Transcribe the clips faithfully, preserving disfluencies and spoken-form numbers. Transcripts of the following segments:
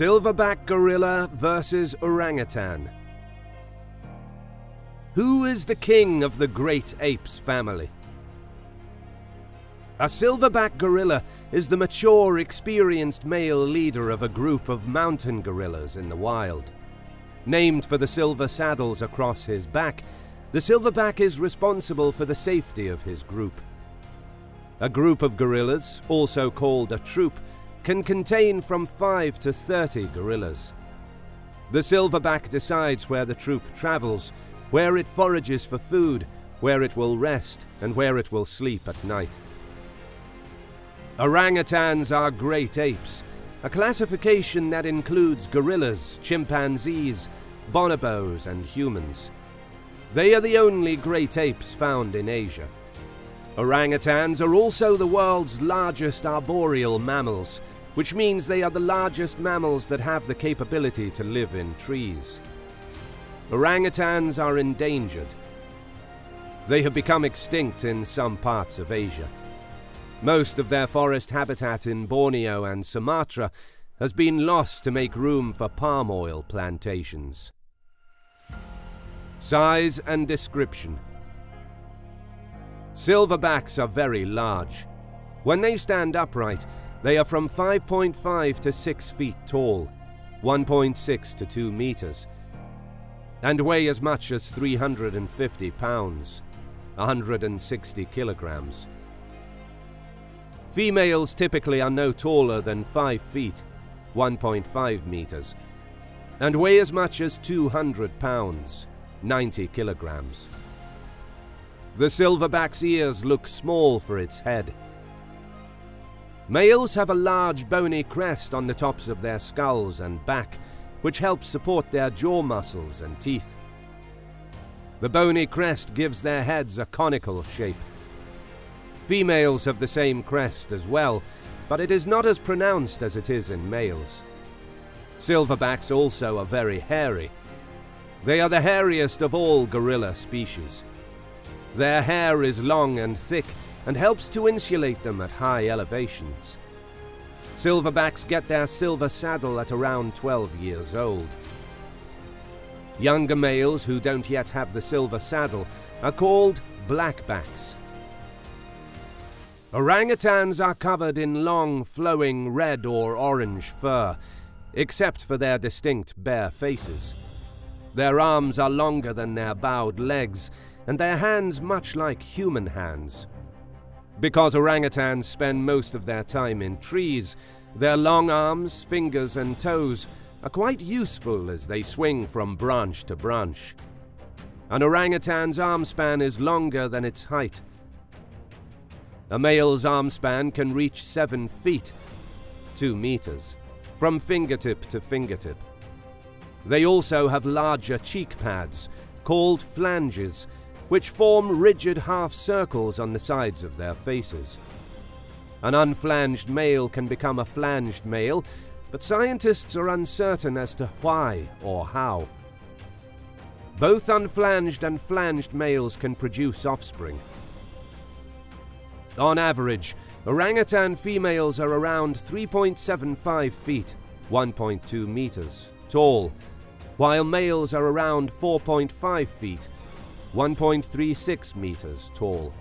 Silverback gorilla versus orangutan. Who is the king of the great apes family? A silverback gorilla is the mature, experienced male leader of a group of mountain gorillas in the wild. Named for the silver saddles across his back, the silverback is responsible for the safety of his group. A group of gorillas, also called a troop, can contain from five to thirty gorillas. The silverback decides where the troop travels, where it forages for food, where it will rest, and where it will sleep at night. Orangutans are great apes, a classification that includes gorillas, chimpanzees, bonobos, and humans. They are the only great apes found in Asia. Orangutans are also the world's largest arboreal mammals, which means they are the largest mammals that have the capability to live in trees. Orangutans are endangered. They have become extinct in some parts of Asia. Most of their forest habitat in Borneo and Sumatra has been lost to make room for palm oil plantations. Size and description. Silverbacks are very large. When they stand upright, they are from five point five to six feet tall, one point six to two meters, and weigh as much as three hundred fifty pounds, one hundred sixty kilograms. Females typically are no taller than five feet, one point five meters, and weigh as much as two hundred pounds, ninety kilograms. The silverback's ears look small for its head. Males have a large bony crest on the tops of their skulls and back, which helps support their jaw muscles and teeth. The bony crest gives their heads a conical shape. Females have the same crest as well, but it is not as pronounced as it is in males. Silverbacks also are very hairy. They are the hairiest of all gorilla species. Their hair is long and thick and helps to insulate them at high elevations. Silverbacks get their silver saddle at around twelve years old. Younger males who don't yet have the silver saddle are called blackbacks. Orangutans are covered in long, flowing red or orange fur, except for their distinct bare faces. Their arms are longer than their bowed legs, and their hands much like human hands. Because orangutans spend most of their time in trees, their long arms, fingers, and toes are quite useful as they swing from branch to branch. An orangutan's arm span is longer than its height. A male's arm span can reach seven feet, two meters, from fingertip to fingertip. They also have larger cheek pads, called flanges, which form rigid half-circles on the sides of their faces. An unflanged male can become a flanged male, but scientists are uncertain as to why or how. Both unflanged and flanged males can produce offspring. On average, orangutan females are around three point seven five feet, one point two meters, tall, while males are around four point five feet, one point three six meters tall.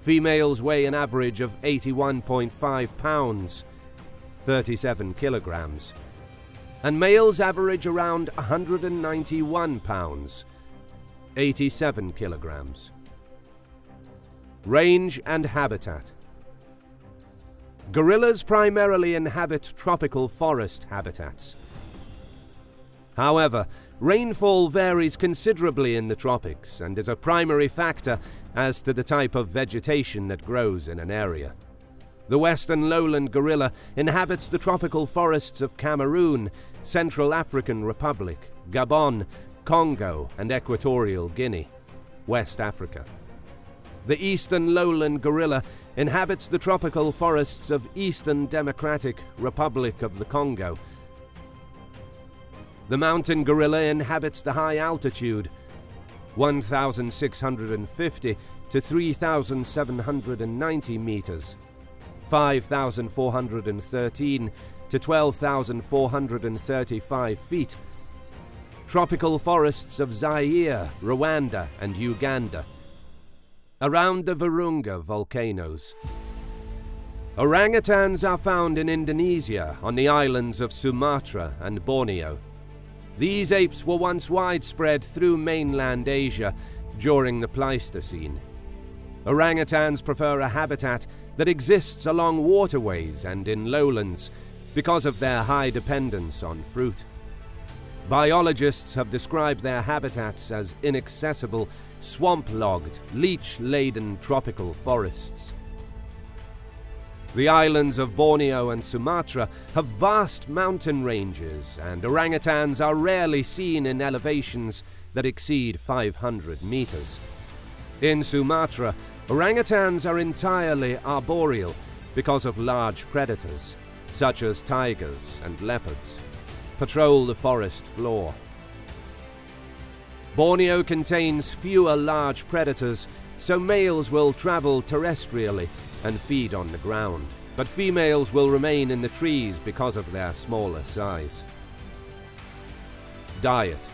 Females weigh an average of eighty-one point five pounds, thirty-seven kilograms, and males average around one hundred ninety-one pounds, eighty-seven kilograms. Range and habitat. Gorillas primarily inhabit tropical forest habitats. However, rainfall varies considerably in the tropics and is a primary factor as to the type of vegetation that grows in an area. The western lowland gorilla inhabits the tropical forests of Cameroon, Central African Republic, Gabon, Congo, and Equatorial Guinea, West Africa. The eastern lowland gorilla inhabits the tropical forests of Eastern Democratic Republic of the Congo. The mountain gorilla inhabits the high altitude, one thousand six hundred fifty to three thousand seven hundred ninety meters, five thousand four hundred thirteen to twelve thousand four hundred thirty-five feet. Tropical forests of Zaire, Rwanda, and Uganda. Around the Virunga volcanoes. Orangutans are found in Indonesia, on the islands of Sumatra and Borneo. These apes were once widespread through mainland Asia during the Pleistocene. Orangutans prefer a habitat that exists along waterways and in lowlands because of their high dependence on fruit. Biologists have described their habitats as inaccessible, swamp-logged, leech-laden tropical forests. The islands of Borneo and Sumatra have vast mountain ranges, and orangutans are rarely seen in elevations that exceed five hundred meters. In Sumatra, orangutans are entirely arboreal because of large predators, such as tigers and leopards, patrol the forest floor. Borneo contains fewer large predators, so males will travel terrestrially and feed on the ground, but females will remain in the trees because of their smaller size. Diet.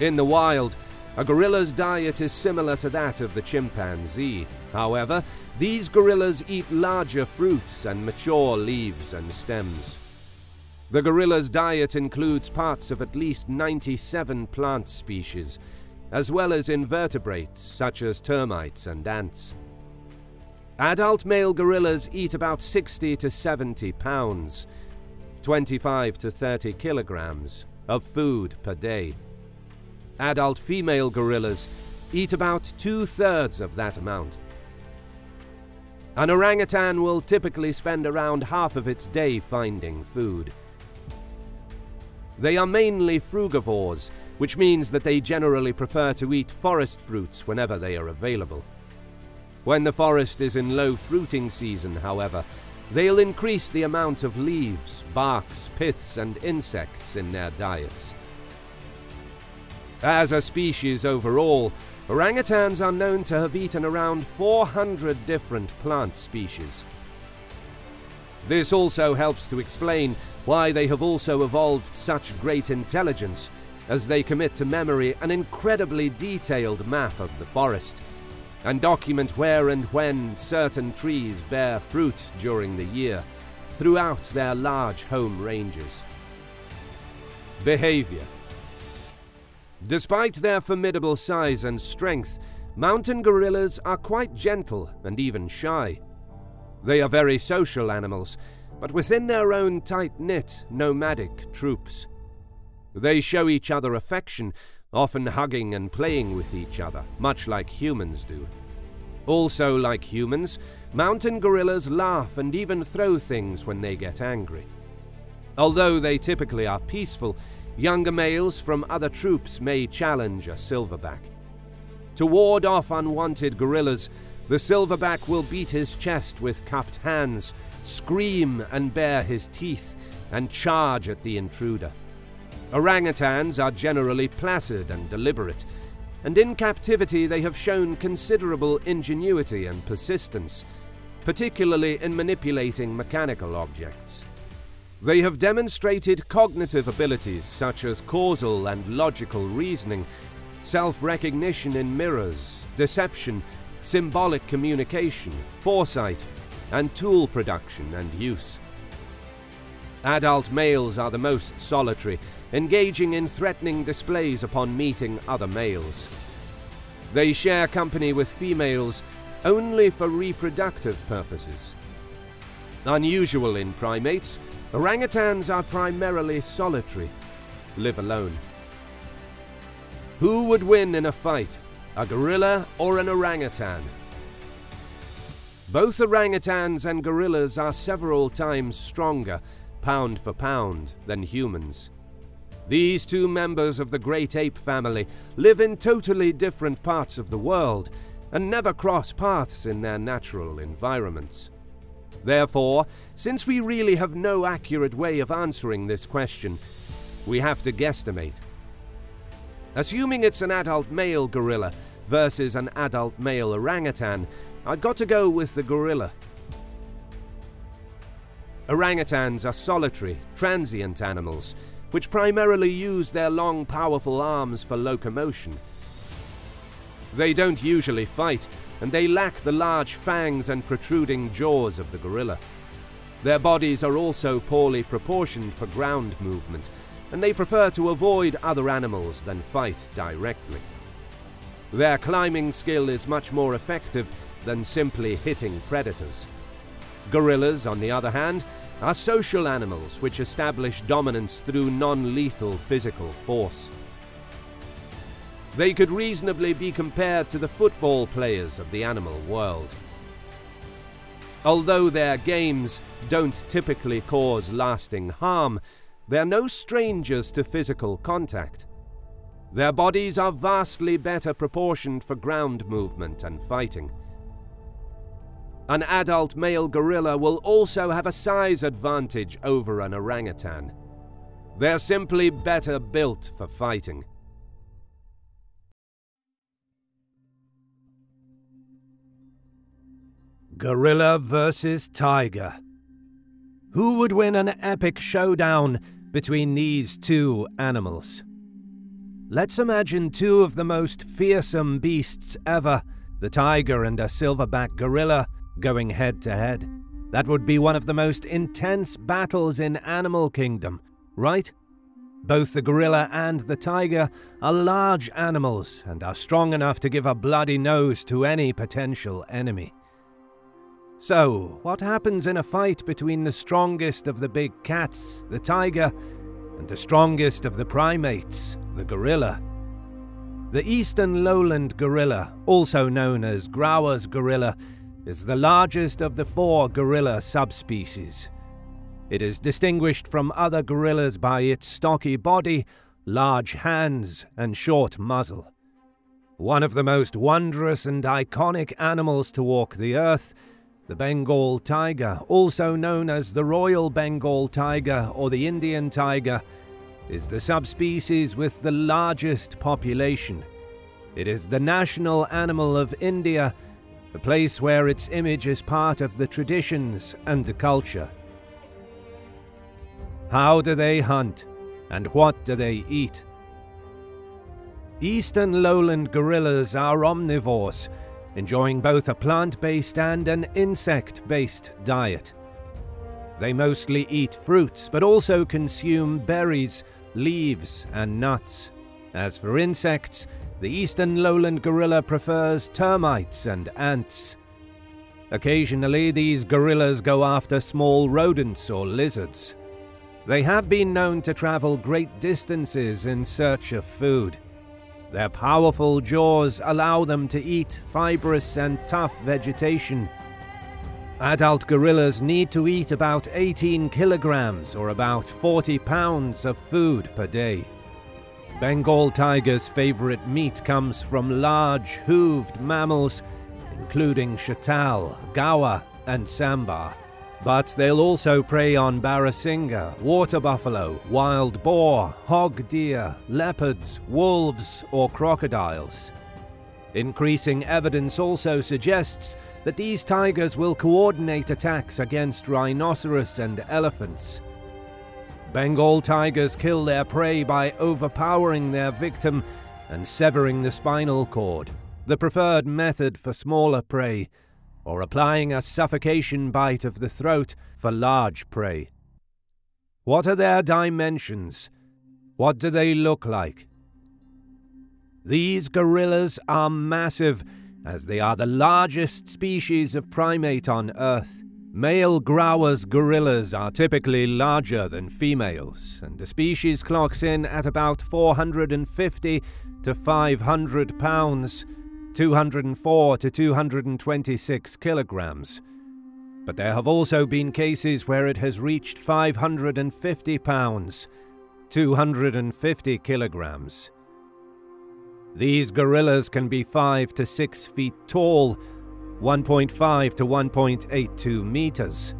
In the wild, a gorilla's diet is similar to that of the chimpanzee. However, these gorillas eat larger fruits and mature leaves and stems. The gorilla's diet includes parts of at least ninety-seven plant species, as well as invertebrates such as termites and ants. Adult male gorillas eat about sixty to seventy pounds, twenty-five to thirty kilograms, of food per day. Adult female gorillas eat about two-thirds of that amount. An orangutan will typically spend around half of its day finding food. They are mainly frugivores, which means that they generally prefer to eat forest fruits whenever they are available. When the forest is in low fruiting season, however, they'll increase the amount of leaves, barks, piths, and insects in their diets. As a species overall, orangutans are known to have eaten around four hundred different plant species. This also helps to explain why they have also evolved such great intelligence, as they commit to memory an incredibly detailed map of the forest, and document where and when certain trees bear fruit during the year throughout their large home ranges. Behavior. Despite their formidable size and strength, mountain gorillas are quite gentle and even shy. They are very social animals, but within their own tight-knit, nomadic troops. They show each other affection, often hugging and playing with each other, much like humans do. Also like humans, mountain gorillas laugh and even throw things when they get angry. Although they typically are peaceful, younger males from other troops may challenge a silverback. To ward off unwanted gorillas, the silverback will beat his chest with cupped hands, scream and bare his teeth, and charge at the intruder. Orangutans are generally placid and deliberate, and in captivity they have shown considerable ingenuity and persistence, particularly in manipulating mechanical objects. They have demonstrated cognitive abilities such as causal and logical reasoning, self-recognition in mirrors, deception, symbolic communication, foresight, and tool production and use. Adult males are the most solitary, engaging in threatening displays upon meeting other males. They share company with females only for reproductive purposes. Unusual in primates, orangutans are primarily solitary, live alone. Who would win in a fight, a gorilla or an orangutan? Both orangutans and gorillas are several times stronger, pound for pound, than humans. These two members of the great ape family live in totally different parts of the world and never cross paths in their natural environments. Therefore, since we really have no accurate way of answering this question, we have to guesstimate. Assuming it's an adult male gorilla versus an adult male orangutan, I've got to go with the gorilla. Orangutans are solitary, transient animals, which primarily use their long, powerful arms for locomotion. They don't usually fight, and they lack the large fangs and protruding jaws of the gorilla. Their bodies are also poorly proportioned for ground movement, and they prefer to avoid other animals than fight directly. Their climbing skill is much more effective than simply hitting predators. Gorillas, on the other hand, are social animals which establish dominance through non-lethal physical force. They could reasonably be compared to the football players of the animal world. Although their games don't typically cause lasting harm, they're no strangers to physical contact. Their bodies are vastly better proportioned for ground movement and fighting. An adult male gorilla will also have a size advantage over an orangutan. They're simply better built for fighting. Gorilla versus tiger. Who would win an epic showdown between these two animals? Let's imagine two of the most fearsome beasts ever, the tiger and a silverback gorilla, going head-to-head. That would be one of the most intense battles in Animal Kingdom, right? Both the gorilla and the tiger are large animals and are strong enough to give a bloody nose to any potential enemy. So, what happens in a fight between the strongest of the big cats, the tiger, and the strongest of the primates, the gorilla? The eastern lowland gorilla, also known as Grauer's gorilla, is the largest of the four gorilla subspecies. It is distinguished from other gorillas by its stocky body, large hands, and short muzzle. One of the most wondrous and iconic animals to walk the earth, the Bengal tiger, also known as the Royal Bengal tiger or the Indian tiger, is the subspecies with the largest population. It is the national animal of India, a place where its image is part of the traditions and the culture. How do they hunt, and what do they eat? Eastern lowland gorillas are omnivores, enjoying both a plant-based and an insect-based diet. They mostly eat fruits, but also consume berries, leaves, and nuts. As for insects, the eastern lowland gorilla prefers termites and ants. Occasionally, these gorillas go after small rodents or lizards. They have been known to travel great distances in search of food. Their powerful jaws allow them to eat fibrous and tough vegetation. Adult gorillas need to eat about eighteen kilograms or about forty pounds of food per day. Bengal tiger's favorite meat comes from large, hooved mammals, including chatal, gaur, and sambar. But they'll also prey on barasingha, water buffalo, wild boar, hog deer, leopards, wolves, or crocodiles. Increasing evidence also suggests that these tigers will coordinate attacks against rhinoceros and elephants. Bengal tigers kill their prey by overpowering their victim and severing the spinal cord, the preferred method for smaller prey, or applying a suffocation bite of the throat for large prey. What are their dimensions? What do they look like? These gorillas are massive, as they are the largest species of primate on Earth. Male Grauer's gorillas are typically larger than females, and the species clocks in at about four hundred fifty to five hundred pounds, two hundred four to two hundred twenty-six kilograms. But there have also been cases where it has reached five hundred fifty pounds, two hundred fifty kilograms. These gorillas can be five to six feet tall, one point five to one point eight two meters.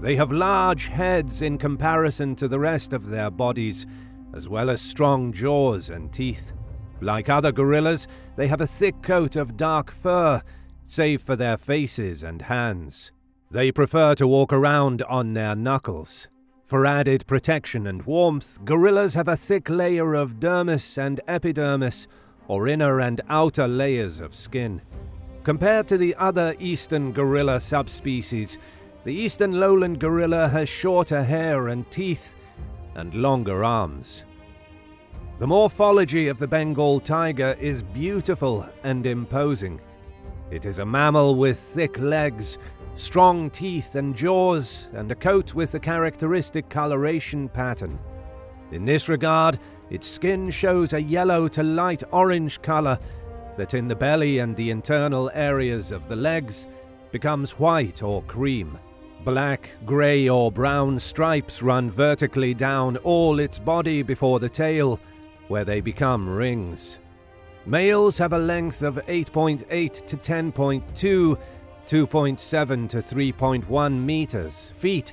They have large heads in comparison to the rest of their bodies, as well as strong jaws and teeth. Like other gorillas, they have a thick coat of dark fur, save for their faces and hands. They prefer to walk around on their knuckles. For added protection and warmth, gorillas have a thick layer of dermis and epidermis, or inner and outer layers of skin. Compared to the other eastern gorilla subspecies, the eastern lowland gorilla has shorter hair and teeth, and longer arms. The morphology of the Bengal tiger is beautiful and imposing. It is a mammal with thick legs, strong teeth and jaws, and a coat with a characteristic coloration pattern. In this regard, its skin shows a yellow to light orange color that in the belly and the internal areas of the legs becomes white or cream. Black, grey or brown stripes run vertically down all its body before the tail, where they become rings. Males have a length of eight point eight to ten point two, two point seven to three point one meters, feet,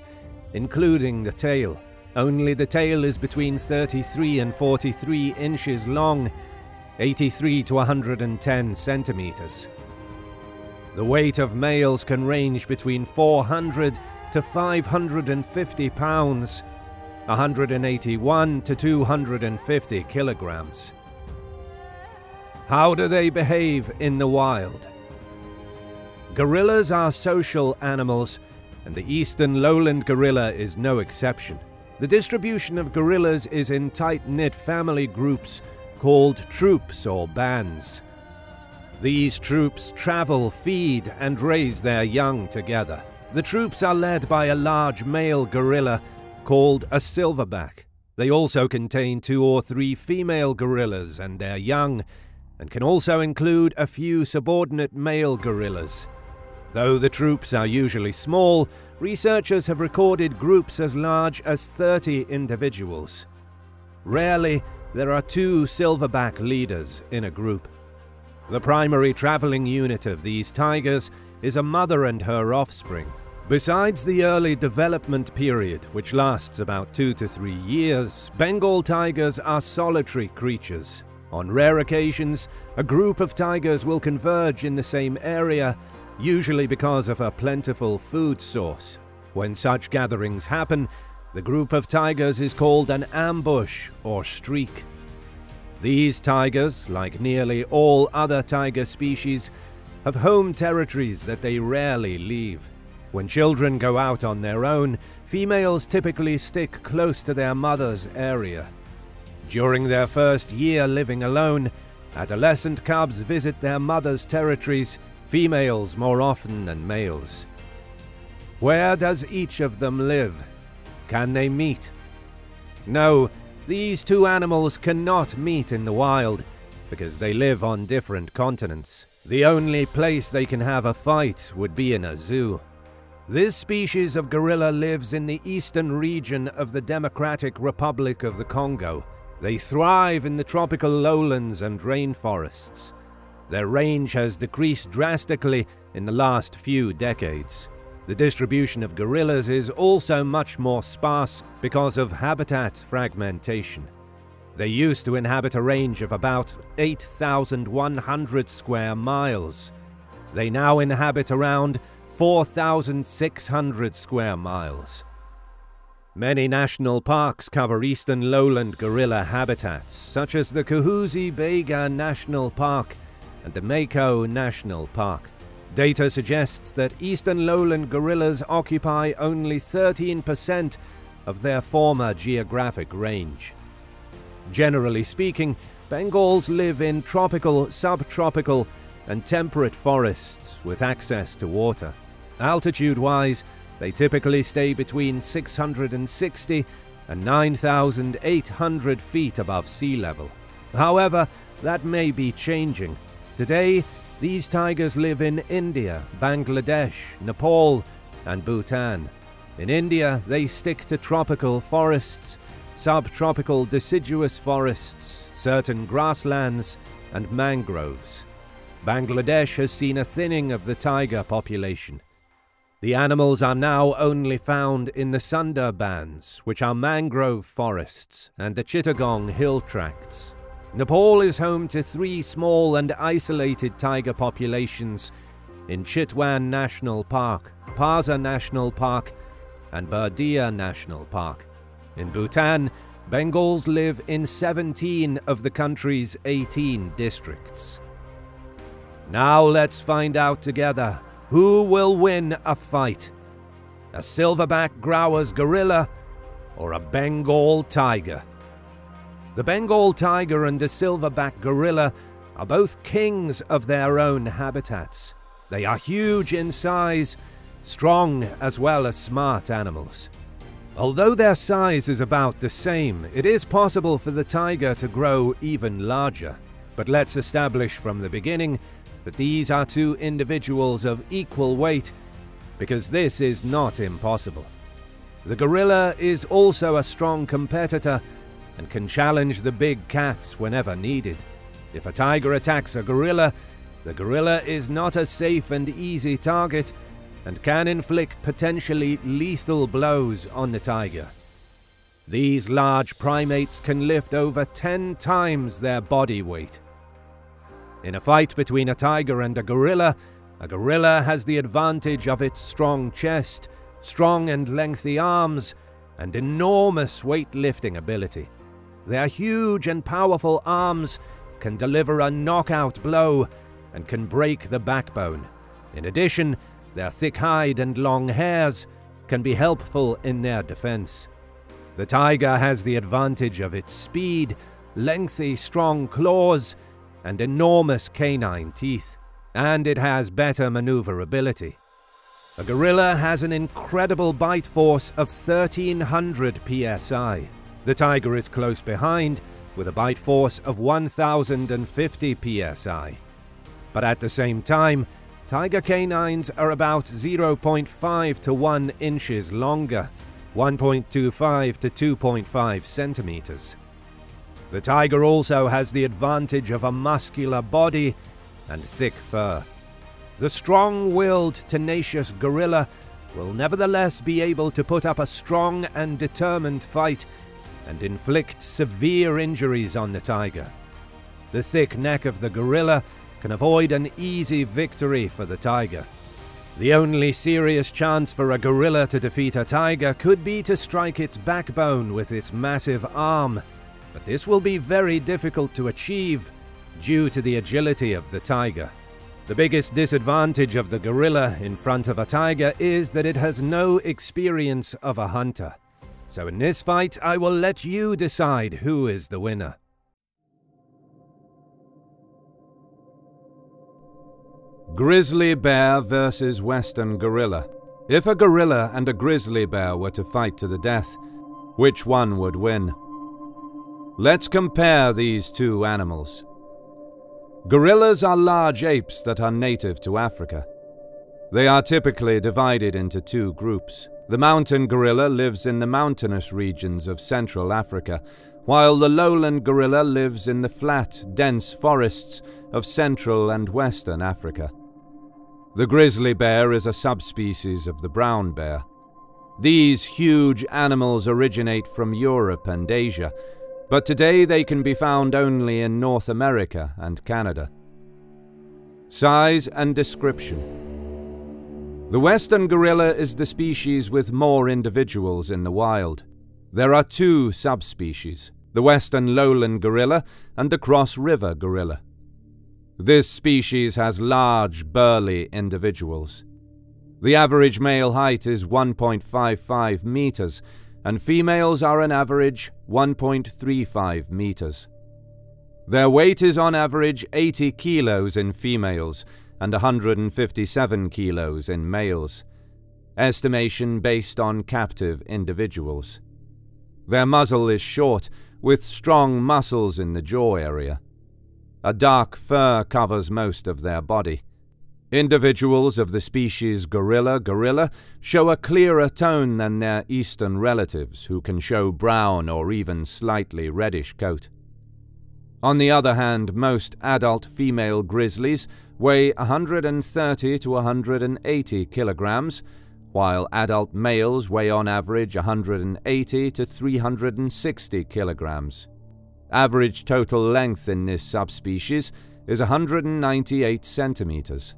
including the tail. Only the tail is between thirty-three and forty-three inches long, eighty-three to one hundred ten centimeters. The weight of males can range between four hundred to five hundred fifty pounds, one hundred eighty-one to two hundred fifty kilograms. How do they behave in the wild? Gorillas are social animals, and the eastern lowland gorilla is no exception. The distribution of gorillas is in tight-knit family groups called troops or bands. These troops travel, feed, and raise their young together. The troops are led by a large male gorilla called a silverback. They also contain two or three female gorillas and their young, and can also include a few subordinate male gorillas. Though the troops are usually small, researchers have recorded groups as large as thirty individuals. Rarely, there are two silverback leaders in a group. The primary traveling unit of these tigers is a mother and her offspring. Besides the early development period, which lasts about two to three years, Bengal tigers are solitary creatures. On rare occasions, a group of tigers will converge in the same area, usually because of a plentiful food source. When such gatherings happen, the group of tigers is called an ambush or streak. These tigers, like nearly all other tiger species, have home territories that they rarely leave. When children go out on their own, females typically stick close to their mother's area. During their first year living alone, adolescent cubs visit their mother's territories, females more often than males. Where does each of them live? Can they meet? No. These two animals cannot meet in the wild, because they live on different continents. The only place they can have a fight would be in a zoo. This species of gorilla lives in the eastern region of the Democratic Republic of the Congo. They thrive in the tropical lowlands and rainforests. Their range has decreased drastically in the last few decades. The distribution of gorillas is also much more sparse because of habitat fragmentation. They used to inhabit a range of about eight thousand one hundred square miles. They now inhabit around four thousand six hundred square miles. Many national parks cover eastern lowland gorilla habitats, such as the Kahuzi Biega National Park and the Mako National Park. Data suggests that eastern lowland gorillas occupy only thirteen percent of their former geographic range. Generally speaking, Bengals live in tropical, subtropical, and temperate forests with access to water. Altitude-wise, they typically stay between six hundred sixty and nine thousand eight hundred feet above sea level. However, that may be changing. Today, these tigers live in India, Bangladesh, Nepal, and Bhutan. In India, they stick to tropical forests, subtropical deciduous forests, certain grasslands, and mangroves. Bangladesh has seen a thinning of the tiger population. The animals are now only found in the Sundarbans, which are mangrove forests, and the Chittagong hill tracts. Nepal is home to three small and isolated tiger populations, in Chitwan National Park, Parza National Park, and Bardia National Park. In Bhutan, Bengals live in seventeen of the country's eighteen districts. Now let's find out together who will win a fight, a silverback Growers gorilla or a Bengal tiger. The Bengal tiger and the silverback gorilla are both kings of their own habitats. They are huge in size, strong as well as smart animals. Although their size is about the same, it is possible for the tiger to grow even larger. But let's establish from the beginning that these are two individuals of equal weight, because this is not impossible. The gorilla is also a strong competitor and can challenge the big cats whenever needed. If a tiger attacks a gorilla, the gorilla is not a safe and easy target and can inflict potentially lethal blows on the tiger. These large primates can lift over ten times their body weight. In a fight between a tiger and a gorilla, a gorilla has the advantage of its strong chest, strong and lengthy arms, and enormous weightlifting ability. Their huge and powerful arms can deliver a knockout blow and can break the backbone. In addition, their thick hide and long hairs can be helpful in their defense. The tiger has the advantage of its speed, lengthy, strong claws, and enormous canine teeth, and it has better maneuverability. A gorilla has an incredible bite force of thirteen hundred P S I. The tiger is close behind, with a bite force of one thousand fifty P S I. But at the same time, tiger canines are about zero point five to one inches longer, one point two five to two point five centimeters. The tiger also has the advantage of a muscular body and thick fur. The strong-willed, tenacious gorilla will nevertheless be able to put up a strong and determined fight and inflict severe injuries on the tiger. The thick neck of the gorilla can avoid an easy victory for the tiger. The only serious chance for a gorilla to defeat a tiger could be to strike its backbone with its massive arm, but this will be very difficult to achieve due to the agility of the tiger. The biggest disadvantage of the gorilla in front of a tiger is that it has no experience of a hunter. So in this fight, I will let you decide who is the winner. Grizzly bear versus Western gorilla. If a gorilla and a grizzly bear were to fight to the death, which one would win? Let's compare these two animals. Gorillas are large apes that are native to Africa. They are typically divided into two groups. The mountain gorilla lives in the mountainous regions of Central Africa, while the lowland gorilla lives in the flat, dense forests of Central and Western Africa. The grizzly bear is a subspecies of the brown bear. These huge animals originate from Europe and Asia, but today they can be found only in North America and Canada. Size and description. The Western gorilla is the species with more individuals in the wild. There are two subspecies, the Western lowland gorilla and the Cross River gorilla. This species has large, burly individuals. The average male height is one point five five meters, and females are on average one point three five meters. Their weight is on average eighty kilos in females and one hundred fifty-seven kilos in males. Estimation based on captive individuals. Their muzzle is short, with strong muscles in the jaw area. A dark fur covers most of their body. Individuals of the species gorilla gorilla show a clearer tone than their eastern relatives, who can show brown or even slightly reddish coat. On the other hand, most adult female grizzlies weigh one hundred thirty to one hundred eighty kilograms, while adult males weigh on average one hundred eighty to three hundred sixty kilograms. Average total length in this subspecies is one hundred ninety-eight centimeters.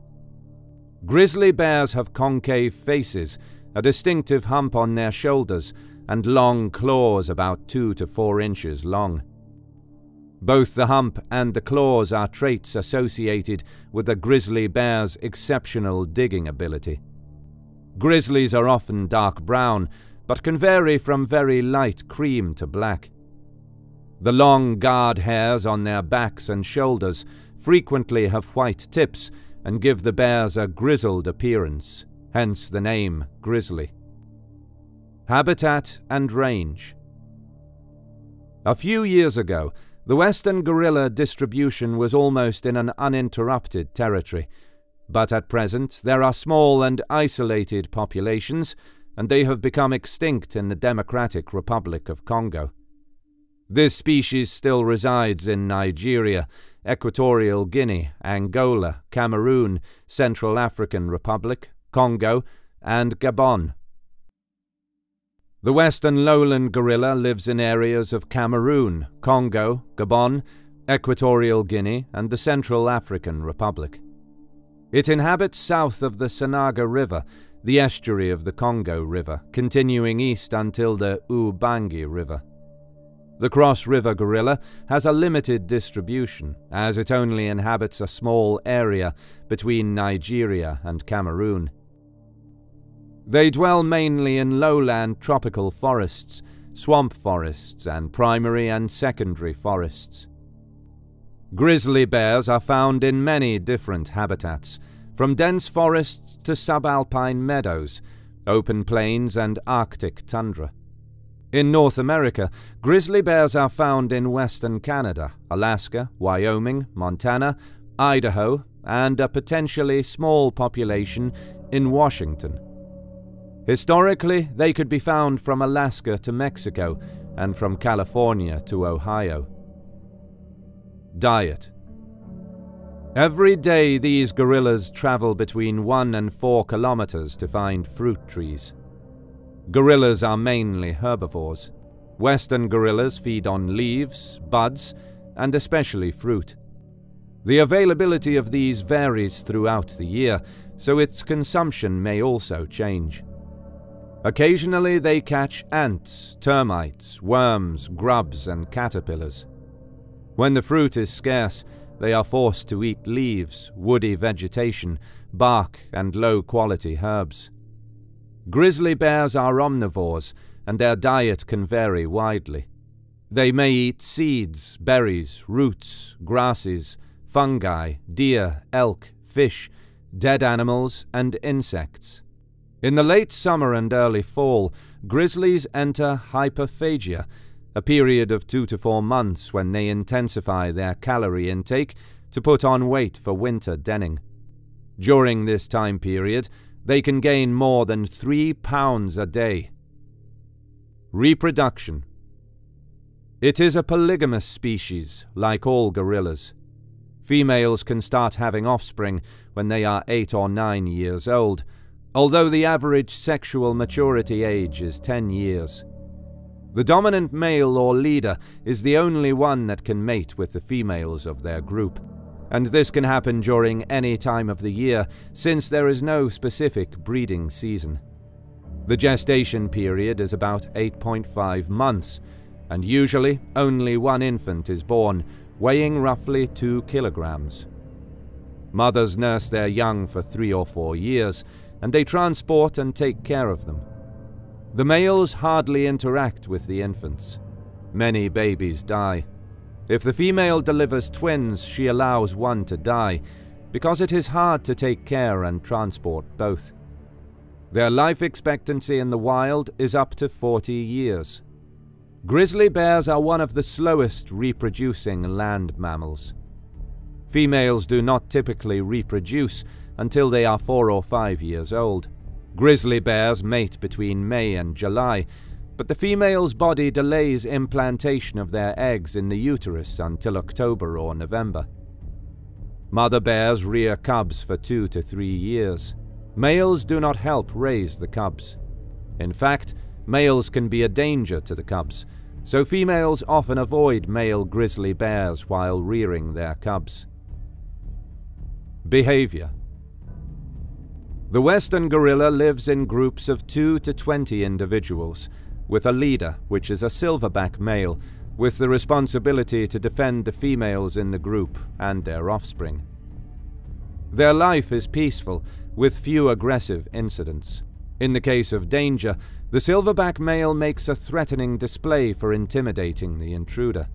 Grizzly bears have concave faces, a distinctive hump on their shoulders, and long claws about two to four inches long. Both the hump and the claws are traits associated with the grizzly bear's exceptional digging ability. Grizzlies are often dark brown, but can vary from very light cream to black. The long guard hairs on their backs and shoulders frequently have white tips and give the bears a grizzled appearance, hence the name grizzly. Habitat and range. A few years ago, the Western gorilla distribution was almost in an uninterrupted territory, but at present there are small and isolated populations, and they have become extinct in the Democratic Republic of Congo. This species still resides in Nigeria, Equatorial Guinea, Angola, Cameroon, Central African Republic, Congo, and Gabon. The Western lowland gorilla lives in areas of Cameroon, Congo, Gabon, Equatorial Guinea, and the Central African Republic. It inhabits south of the Sanaga River, the estuary of the Congo River, continuing east until the Ubangi River. The Cross River gorilla has a limited distribution, as it only inhabits a small area between Nigeria and Cameroon. They dwell mainly in lowland tropical forests, swamp forests, and primary and secondary forests. Grizzly bears are found in many different habitats, from dense forests to subalpine meadows, open plains, and Arctic tundra. In North America, grizzly bears are found in western Canada, Alaska, Wyoming, Montana, Idaho, and a potentially small population in Washington. Historically, they could be found from Alaska to Mexico and from California to Ohio. Diet. Every day these gorillas travel between one and four kilometers to find fruit trees. Gorillas are mainly herbivores. Western gorillas feed on leaves, buds, and especially fruit. The availability of these varies throughout the year, so its consumption may also change. Occasionally they catch ants, termites, worms, grubs, and caterpillars. When the fruit is scarce, they are forced to eat leaves, woody vegetation, bark, and low-quality herbs. Grizzly bears are omnivores, and their diet can vary widely. They may eat seeds, berries, roots, grasses, fungi, deer, elk, fish, dead animals, and insects. In the late summer and early fall, grizzlies enter hyperphagia, a period of two to four months when they intensify their calorie intake to put on weight for winter denning. During this time period, they can gain more than three pounds a day. Reproduction. It is a polygamous species, like all gorillas. Females can start having offspring when they are eight or nine years old, although the average sexual maturity age is ten years. The dominant male or leader is the only one that can mate with the females of their group, and this can happen during any time of the year since there is no specific breeding season. The gestation period is about eight point five months, and usually only one infant is born, weighing roughly two kilograms. Mothers nurse their young for three or four years, and they transport and take care of them. The males hardly interact with the infants. Many babies die. If the female delivers twins, she allows one to die, because it is hard to take care and transport both. Their life expectancy in the wild is up to forty years. Grizzly bears are one of the slowest reproducing land mammals. Females do not typically reproduce until they are four or five years old. Grizzly bears mate between May and July, but the female's body delays implantation of their eggs in the uterus until October or November. Mother bears rear cubs for two to three years. Males do not help raise the cubs. In fact, males can be a danger to the cubs, so females often avoid male grizzly bears while rearing their cubs. Behavior. The western gorilla lives in groups of two to twenty individuals, with a leader, which is a silverback male, with the responsibility to defend the females in the group and their offspring. Their life is peaceful, with few aggressive incidents. In the case of danger, the silverback male makes a threatening display for intimidating the intruder.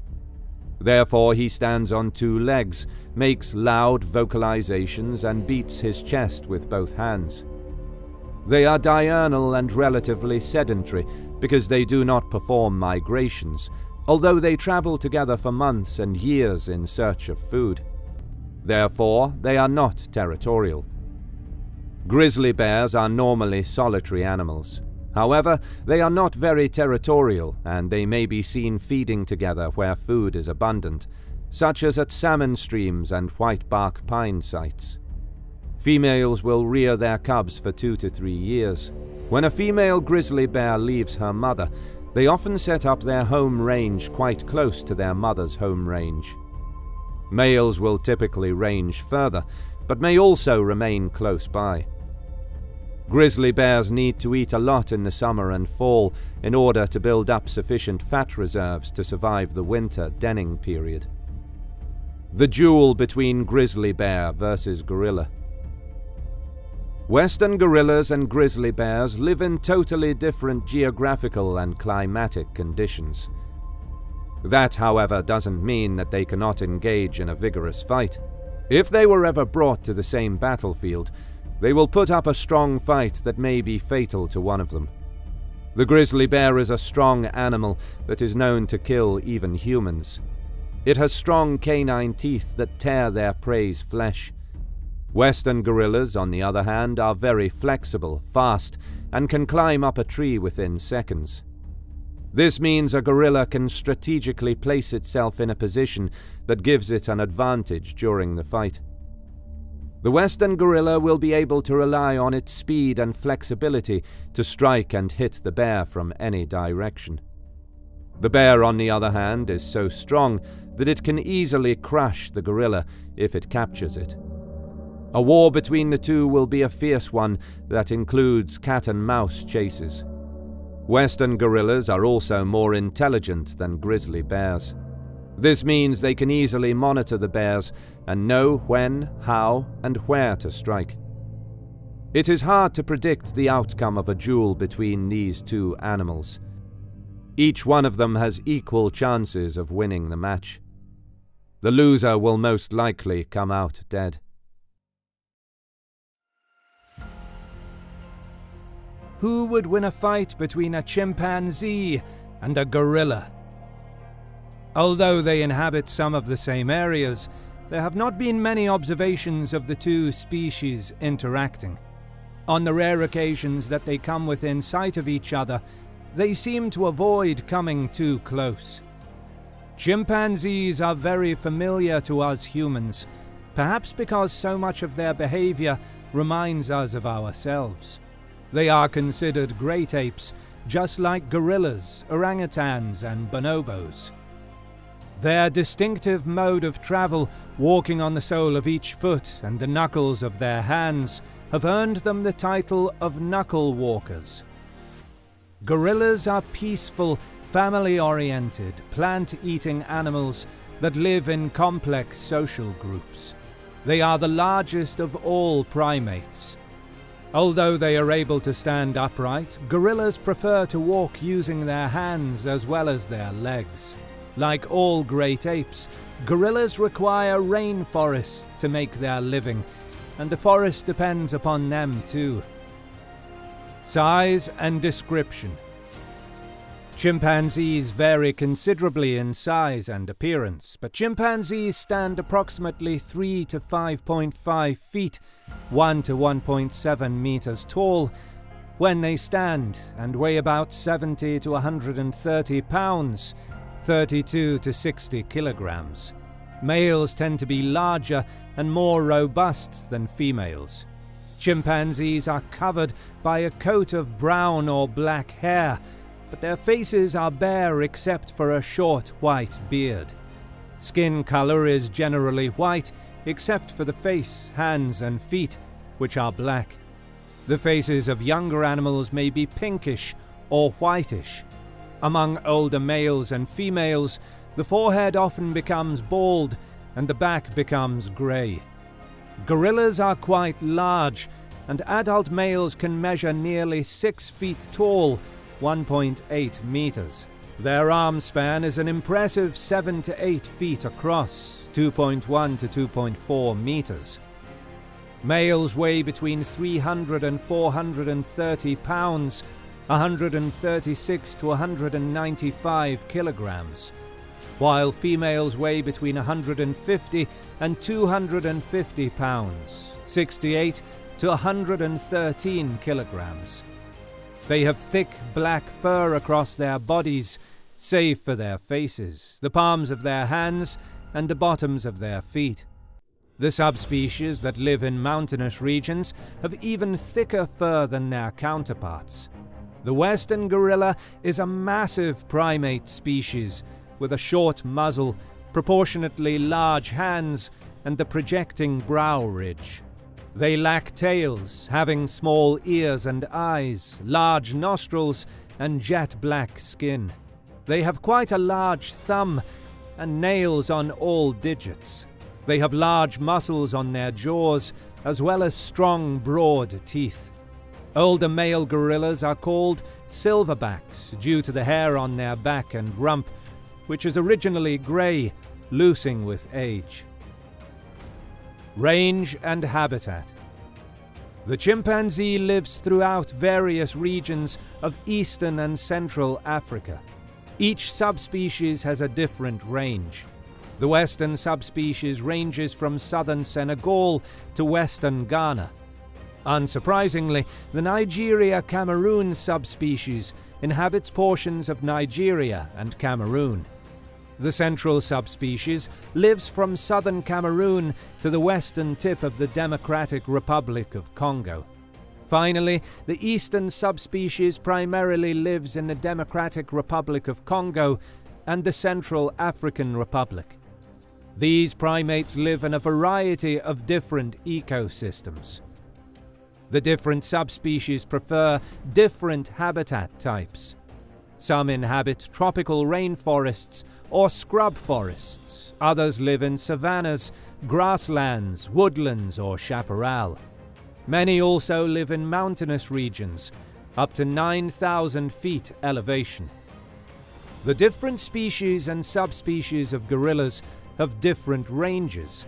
Therefore, he stands on two legs, makes loud vocalizations, and beats his chest with both hands. They are diurnal and relatively sedentary because they do not perform migrations, although they travel together for months and years in search of food. Therefore, they are not territorial. Grizzly bears are normally solitary animals. However, they are not very territorial, and they may be seen feeding together where food is abundant, such as at salmon streams and whitebark pine sites. Females will rear their cubs for two to three years. When a female grizzly bear leaves her mother, they often set up their home range quite close to their mother's home range. Males will typically range further, but may also remain close by. Grizzly bears need to eat a lot in the summer and fall in order to build up sufficient fat reserves to survive the winter denning period. The duel between grizzly bear versus gorilla. Western gorillas and grizzly bears live in totally different geographical and climatic conditions. That, however, doesn't mean that they cannot engage in a vigorous fight. If they were ever brought to the same battlefield, they will put up a strong fight that may be fatal to one of them. The grizzly bear is a strong animal that is known to kill even humans. It has strong canine teeth that tear their prey's flesh. Western gorillas, on the other hand, are very flexible, fast, and can climb up a tree within seconds. This means a gorilla can strategically place itself in a position that gives it an advantage during the fight. The western gorilla will be able to rely on its speed and flexibility to strike and hit the bear from any direction. The bear, on the other hand, is so strong that it can easily crush the gorilla if it captures it. A war between the two will be a fierce one that includes cat and mouse chases. Western gorillas are also more intelligent than grizzly bears. This means they can easily monitor the bears and know when, how, and where to strike. It is hard to predict the outcome of a duel between these two animals. Each one of them has equal chances of winning the match. The loser will most likely come out dead. Who would win a fight between a chimpanzee and a gorilla? Although they inhabit some of the same areas, there have not been many observations of the two species interacting. On the rare occasions that they come within sight of each other, they seem to avoid coming too close. Chimpanzees are very familiar to us humans, perhaps because so much of their behavior reminds us of ourselves. They are considered great apes, just like gorillas, orangutans, and bonobos. Their distinctive mode of travel, walking on the sole of each foot and the knuckles of their hands, have earned them the title of knuckle walkers. Gorillas are peaceful, family-oriented, plant-eating animals that live in complex social groups. They are the largest of all primates. Although they are able to stand upright, gorillas prefer to walk using their hands as well as their legs. Like all great apes, gorillas require rainforests to make their living, and the forest depends upon them too. Size and description. Chimpanzees vary considerably in size and appearance, but chimpanzees stand approximately three to five point five feet, one to one point seven meters tall, when they stand, and weigh about seventy to one hundred thirty pounds, thirty-two to sixty kilograms. Males tend to be larger and more robust than females. Chimpanzees are covered by a coat of brown or black hair, but their faces are bare except for a short white beard. Skin color is generally white, except for the face, hands, and feet, which are black. The faces of younger animals may be pinkish or whitish. Among older males and females, the forehead often becomes bald and the back becomes grey. Gorillas are quite large, and adult males can measure nearly six feet tall, one point eight meters. Their arm span is an impressive seven to eight feet across, two point one to two point four meters. Males weigh between three hundred and four hundred thirty pounds, one hundred thirty-six to one hundred ninety-five kilograms, while females weigh between one hundred fifty and two hundred fifty pounds, sixty-eight to one hundred thirteen kilograms. They have thick black fur across their bodies, save for their faces, the palms of their hands, and the bottoms of their feet. The subspecies that live in mountainous regions have even thicker fur than their counterparts. The western gorilla is a massive primate species, with a short muzzle, proportionately large hands, and the projecting brow ridge. They lack tails, having small ears and eyes, large nostrils, and jet black skin. They have quite a large thumb and nails on all digits. They have large muscles on their jaws, as well as strong, broad teeth. Older male gorillas are called silverbacks due to the hair on their back and rump, which is originally grey, losing with age. Range and habitat. The chimpanzee lives throughout various regions of eastern and central Africa. Each subspecies has a different range. The western subspecies ranges from southern Senegal to western Ghana. Unsurprisingly, the Nigeria-Cameroon subspecies inhabits portions of Nigeria and Cameroon. The central subspecies lives from southern Cameroon to the western tip of the Democratic Republic of Congo. Finally, the eastern subspecies primarily lives in the Democratic Republic of Congo and the Central African Republic. These primates live in a variety of different ecosystems. The different subspecies prefer different habitat types. Some inhabit tropical rainforests or scrub forests. Others live in savannas, grasslands, woodlands, or chaparral. Many also live in mountainous regions, up to nine thousand feet elevation. The different species and subspecies of gorillas have different ranges.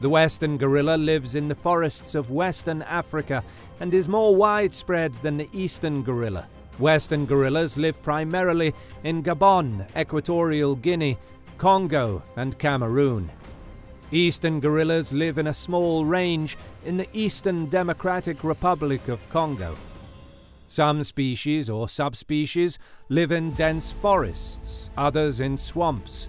The western gorilla lives in the forests of western Africa and is more widespread than the eastern gorilla. Western gorillas live primarily in Gabon, Equatorial Guinea, Congo, and Cameroon. Eastern gorillas live in a small range in the Eastern Democratic Republic of Congo. Some species or subspecies live in dense forests, others in swamps.